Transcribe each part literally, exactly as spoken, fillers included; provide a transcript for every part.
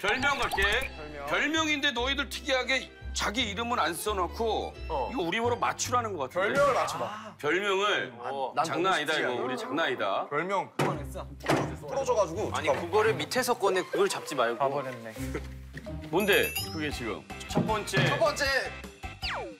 별명 갈게. 별명. 별명인데 너희들 특이하게 자기 이름은 안 써놓고 어. 이거 우리 보러 맞추라는 것 같은데. 별명을 맞춰봐. 아 별명을 어, 장난 아니다 이거. 우리 장난 아니다. 별명 그만했어. 풀어줘가지고. 아니 잠깐만. 그거를 밑에서 꺼내. 그걸 잡지 말고. 봐버렸네. 뭔데 그게 지금? 첫 번째. 첫 번째.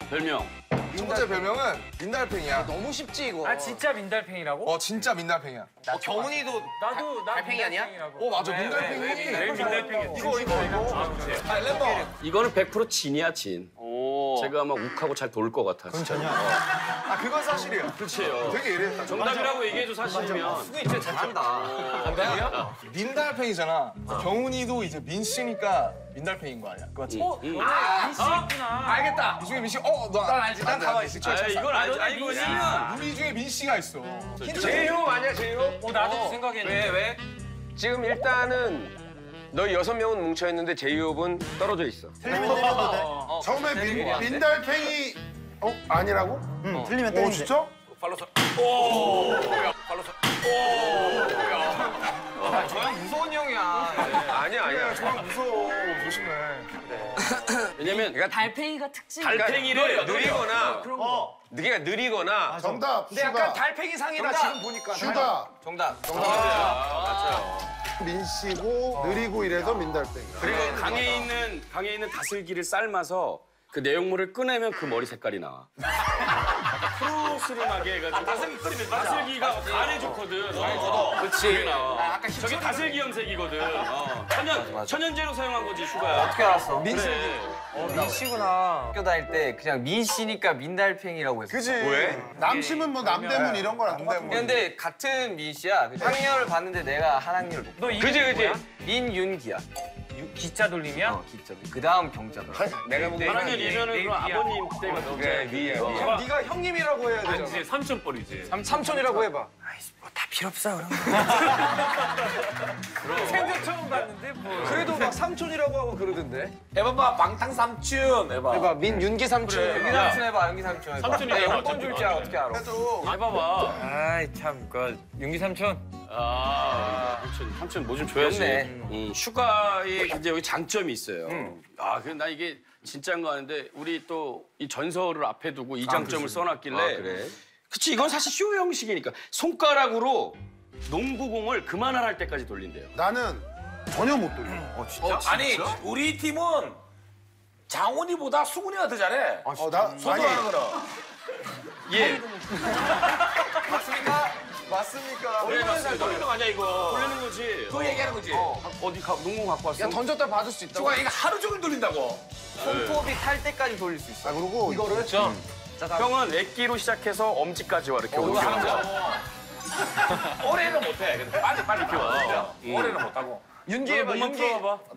별명. 첫 번째 별명은 민달팽이야. 너무 쉽지 이거. 아 진짜 민달팽이라고? 어 진짜 민달팽이야. 어, 경훈이도 나도 나 달팽이 아니야? 어 맞아 왜, 민달팽이. 왜, 왜, 왜, 왜 민달팽이. 이거 이거 이거. 아 램버. 이거는 백 퍼센트 진이야 진. 오. 제가 아마 욱하고 잘 돌 것 같아. 진짜. 아 그건 사실이야. 그렇지요. 되게 예리했다. 정답이라고 얘기해줘 사실이면. 수도 진짜 잘한다. 내가 민달팽이잖아. 경훈이도 이제 민씨니까 민달팽이인 거 아니야? 그거 같지? 어 민씨구나. 알겠다. 이 중에 민씨. 어 너 난 알지. 가만 있어. 아, 이걸 알지. 아, 이거 왜냐면 우리 중에 민 씨가 있어. 제이홉 아니야, 제이홉? 어, 나도 어, 생각했는데. 왜, 왜? 지금 일단은 너희 여섯 명은 뭉쳐있는데 제이홉은 떨어져 있어. 틀리면 때린다. 어, 어. 처음에 민, 민달팽이 어? 아니라고? 응, 어. 틀리면 때린다. 오, 진짜? 발로서. 오! 야, 발로서. 오! 야. 저 형 무서운 형이야. 아니야, 아니야. 저 형 무서워. 조심해. 왜냐면 그러니까 달팽이가 특징. 달팽이를 느리거나 그런 거. 느리가 느리거나. 아, 정답. 근데 약간 달팽이 상이다 지금 보니까. 슈가. 정답. 정답. 맞아요. 민 씨고 느리고 이래서 민달팽이. 그리고 강에 있는 강에 있는 다슬기를 삶아서 그 내용물을 꺼내면 그 머리 색깔이 나와. 푸르스름하게 해가지고. 다슬기 끓이면 다슬기가 간에 좋거든. 그렇지. 저게 다슬기 염색이거든. 천연 천연제로 사용한 거지 슈가야. 어떻게 알았어? 민씨. 민씨구나. 학교 다닐 때 그냥 민씨니까 민달팽이라고 했어. 그지. 왜? 남심은 뭐 남대문 이런 거랑 남대문. 근데 같은 민씨야. 학년을 봤는데 내가 한 학년을 못. 너 그지 그지. 민윤기야. 기차 돌림이야? 어, 기차 돌림. 그 다음 경자돌. 내가 보기엔 이면은 아버님 때가 너무 그래, 위에. 어, 네가 형님이라고 해야 되잖아. 아니지, 삼촌뻘이지. 삼, 삼촌이라고 해봐. 아이씨, 뭐 다 필요 없어, 그럼. 생전 처음 봤는데 뭐. 그래도 막 삼촌이라고 하고 그러던데. 해봐봐, 방탕 삼촌. 해봐. 해봐, 민윤기 삼촌. 그래, 윤기 삼촌 해봐, 윤기 삼촌 해봐. 삼촌이야, 용돈 줄지야 어떻게 알아. 해도. 해봐봐. 아이, 참, 그 윤기 삼촌. 아, 삼촌, 삼촌 뭐 좀 줘야지. 음, 슈가의 이제 여기 장점이 있어요. 음. 아, 그래 나 이게 진짜인 거 아는데 우리 또 이 전설을 앞에 두고 이 장점을 아, 써놨길래. 아, 그래. 그치, 이건 사실 쇼 형식이니까 손가락으로 농구공을 그만할 때까지 돌린대요. 나는 전혀 못 돌려. 어, 진짜? 어, 진짜? 아니, 우리 팀은 장훈이보다 수근이가 더 잘해. 아, 어, 나 손가락으로. 예. 맞습니까? 맞습니까? 네, 맞습니다. 돌리는 거 아니야, 이거. 돌리는 거지. 그거 어. 얘기하는 거지. 어. 어디 가, 농구 갖고 왔어? 야, 던졌다 받을 수 있다고. 슈가 이거 하루 종일 돌린다고. 손톱이 네. 탈 때까지 돌릴 수 있어. 아, 그리고 이거를? 그렇죠. 음. 자, 형은 렛기로 시작해서 엄지까지 와, 이렇게 어, 오죠. 올해는 못해. 근데 빨리 빨리 키워. 올해는 못하고. 윤기 해봐, 윤기.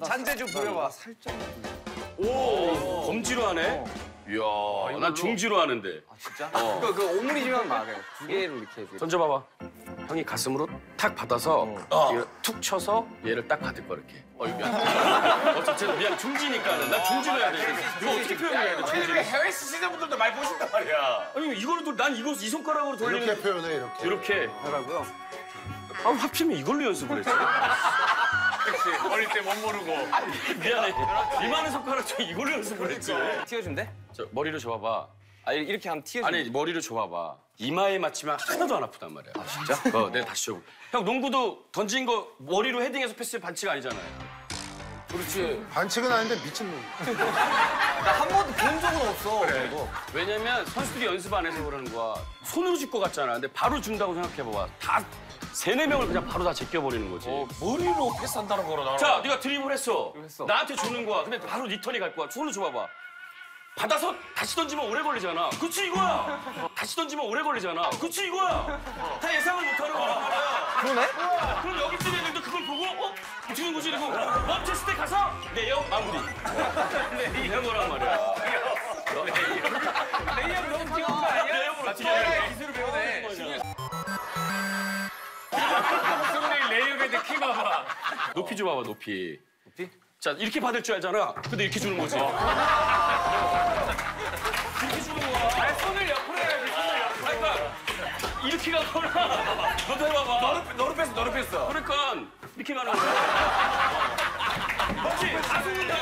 잔재주 보여봐. 살짝. 오, 오, 검지로 하네. 어. 이야, 난 중지로 하는데. 아, 진짜? 어. 그, 그, 오므리 주면 막, 두 개를 이렇게. 던져봐봐. 형이 가슴으로 탁 받아서, 어. 얘를 툭 쳐서 얘를 딱 받을 거, 이렇게. 어, 이거 미안. 어쨌든 미안, 중지니까. 난 중지로 해야 돼. 이거 어떻게 표현해야 돼? 중지를 해외 쓰시는 분들도 많이 보신단 말이야. 아니, 이거를, 난 이거, 이 손가락으로 돌리는. 이렇게 표현해, 이렇게. 이렇게. 하라고요? 아, 하필이면 이걸로 연습을 했어. 어릴 때 못 모르고. 미안해. 이만한 손가락 좀 이걸로 연습을 했지. 튀어준대? 저 머리로 줘봐봐. 아 이렇게 하면 튀어줘. 아니 머리로 줘봐봐. 이마에 맞히면 하나도 안 아프단 말이야. 아 진짜? 어, 내가 다시 줘볼게. 형 농구도 던진 거 머리로 헤딩해서 패스는 반칙 아니잖아요. 그렇지. 반칙은 아닌데 미친놈. 나 한 번도 본 적은 없어. 그래. 이거. 왜냐면 선수들이 연습 안 해서 그러는 거야. 손으로 줄 것 같잖아. 근데 바로 준다고 생각해봐. 다. 세네 명을 그냥 바로 다 제껴버리는 거지. 어, 머리로 패스한다는 거로 나와. 자, 네가 드리블 했어. 했어. 나한테 주는 거야. 근데 바로 네 턴이 갈 거야. 손으로 줘봐봐. 받아서 다시 던지면 오래 걸리잖아. 그치 이거야. 다시 던지면 오래 걸리잖아. 그치 이거야. 다 예상을 못하는 거란 말이야. 그러네? 그럼 여기 있는 애들도 그걸 보고 어? 주는 거지. 그리고 멈췄을 때 가서 내역 마무리. 이런 거란 말이야. 내역 너무 귀여운 거 아니야? 내역으로 기술을 배우네. 수근이 레이업에 키 봐봐. 높이 줘봐봐, 높이. 높이? 자, 이렇게 받을 줄 알잖아. 근데 이렇게 주는 거지. 이렇게 주는 거야. 아니, 손을 옆으로 해야지, 손을 옆으로. 그러니까 이렇게 가거나. 너도 해봐봐. 너로 뺐어, 너로 뺐어. 그러니까 이렇게 가는 거야. 역시 가수니까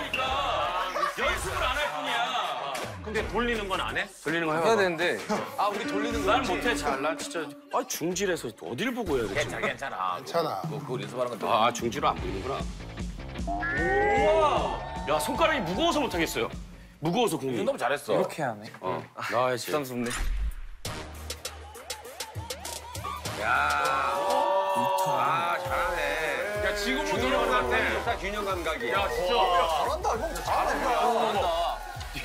연습을 안 할 뿐이야. 근데 돌리는 건 안 해? 돌리는 거 해야 되는데. 아 우리 돌리는 거 난 못해 잘. 난 진짜 아 중질에서 어딜 보고 해야 돼? 괜찮아 괜찮아. 괜찮아. 뭐 그걸 연습하는 건데. 아 중지로 안 보이는구나. 우와. 야 손가락이 무거워서 못하겠어요. 무거워서 공이. 너무 잘했어. 이렇게 하네. 어. 나와야지. 부담스럽네. 야. 아 잘하네. 야 지금은 이런 것 같아. 균형 감각이야. 야 진짜. 야, 잘한다. 형 잘한다. 잘한다.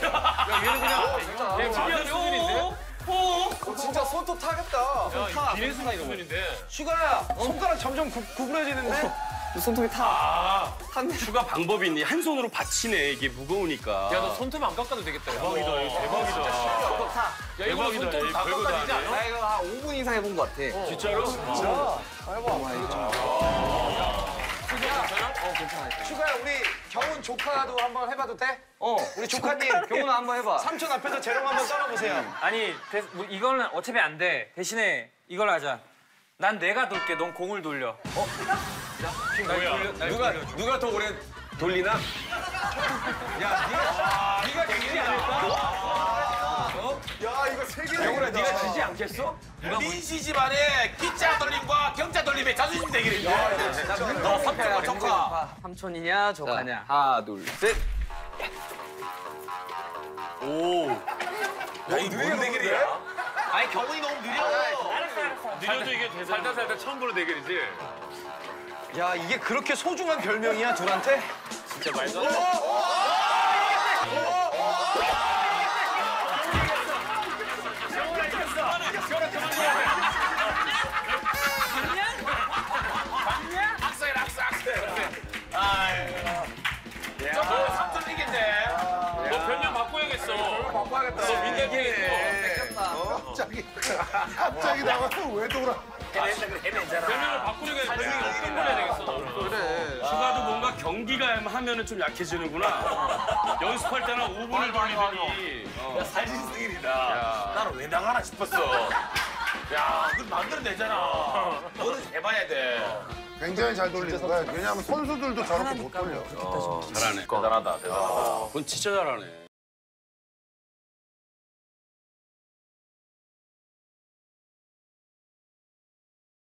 야 얘는 그냥 얘 준비한 수준인데. 오. 진짜 손톱 타겠다. 야 비례수가 수준인데. 슈가야 손가락 점점 구부러지는데. 손톱이 타. 아, 한 슈가 방법이 있니? 한 손으로 받치네. 이게 무거우니까. 야 너 손톱 안 깎아도 되겠다. 대박이다. 야. 대박이다. 아, 손톱 타. 야 이거 손톱 다 깎아지지 않아? 나 이거 한 오 분 이상 해본 것 같아. 어. 진짜로? 진짜. 어. 해봐. 슈가야, 어 괜찮아. 슈가야 우리 경훈 조카도 한번 해봐도 돼? 어. 우리 조카님 경훈아 한번 해봐. 삼촌 앞에서 재롱 한번 떨어보세요. 아니 대, 뭐, 이거는 어차피 안 돼. 대신에 이걸 하자. 난 내가 돌게. 넌 공을 돌려. 어? 나, 돌려, 누가 돌려줘. 누가 더 오래 돌리나? 야, 네가 네가 되지 않을까? 어? 야, 이거 세 개야. 영훈아, 네가 지지 않겠어? 민씨 집안에 끼짜 돌림과 경짜 돌림의 자존심 대결이야. 너 삼촌과 조카. 삼촌이냐, 조카냐? 하나, 둘, 셋. 오. 야, 이게 무슨 대결이야? 아니, 경훈이 너무 느려. 알았어, 알았어. 느려도 이게 되잖아. 살다 살다 처음 보는 대결이지. 야, 이게 그렇게 소중한 별명이야, 둘한테? 진짜 말도 안 돼. 경훈아 이겼어! 경훈아 그만이야! 악성이라, 악성, 악성! 삼촌 이긴데? 너 별명 바꿔야겠어. 별명 바꿔야겠다. 너 민혁이 해야겠어. 갑자기, 갑자기 나와서 왜 돌아? 별명을 바꾸려고 해서 별명이 어떤 걸 해야 되겠어, 너는. 그래. 슈가도 뭔가 경기가 하면은 좀 약해지는구나. 연습할 때나 오 분을 돌리더니. 야, 살신승일이다. 나는 왜 나가나 싶었어. 야, 그건 만들어내잖아. 너는 해봐야 돼. 굉장히 잘 돌리는 거야. 왜냐하면 선수들도 저렇게 못 돌려. 잘하네. 대단하다, 대단하다. 그건 진짜 잘하네.